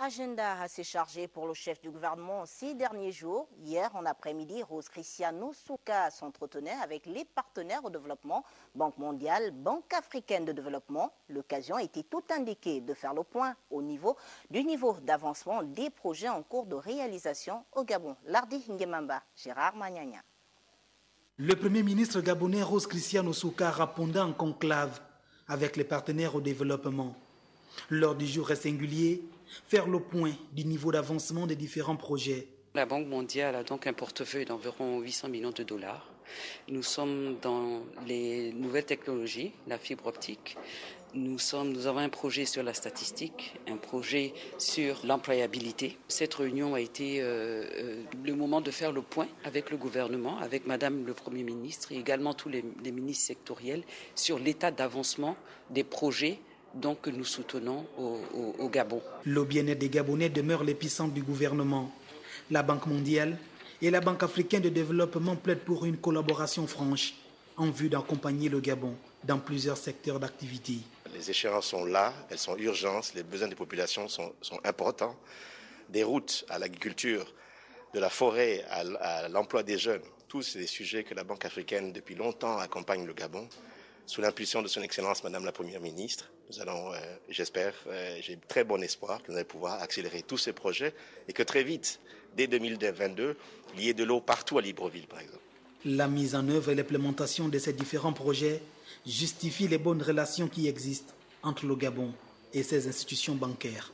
Agenda assez chargé pour le chef du gouvernement ces derniers jours. Hier, en après-midi, Rose Christiane Ossouka s'entretenait avec les partenaires au développement, Banque mondiale, Banque africaine de développement. L'occasion était toute indiquée de faire le point au niveau du niveau d'avancement des projets en cours de réalisation au Gabon. Lardi Ngemamba, Gérard Magnania. Le premier ministre gabonais Rose Christiane Ossouka répondait en conclave avec les partenaires au développement. Lors du jour est singulier, faire le point du niveau d'avancement des différents projets. La Banque mondiale a donc un portefeuille d'environ 800 millions de dollars. Nous sommes dans les nouvelles technologies, la fibre optique. Nous avons un projet sur la statistique, un projet sur l'employabilité. Cette réunion a été le moment de faire le point avec le gouvernement, avec Madame le Premier ministre et également tous les ministres sectoriels sur l'état d'avancement des projets donc que nous soutenons au Gabon. Le bien-être des Gabonais demeure l'épicentre du gouvernement. La Banque mondiale et la Banque africaine de développement plaident pour une collaboration franche en vue d'accompagner le Gabon dans plusieurs secteurs d'activité. Les échéances sont là, elles sont urgentes, les besoins des populations sont importants. Des routes à l'agriculture, de la forêt à l'emploi des jeunes, tous les sujets que la Banque africaine depuis longtemps accompagne le Gabon. Sous l'impulsion de son Excellence, Madame la Première ministre, nous allons, j'espère, j'ai très bon espoir que nous allons pouvoir accélérer tous ces projets et que très vite, dès 2022, il y ait de l'eau partout à Libreville, par exemple. La mise en œuvre et l'implémentation de ces différents projets justifient les bonnes relations qui existent entre le Gabon et ses institutions bancaires.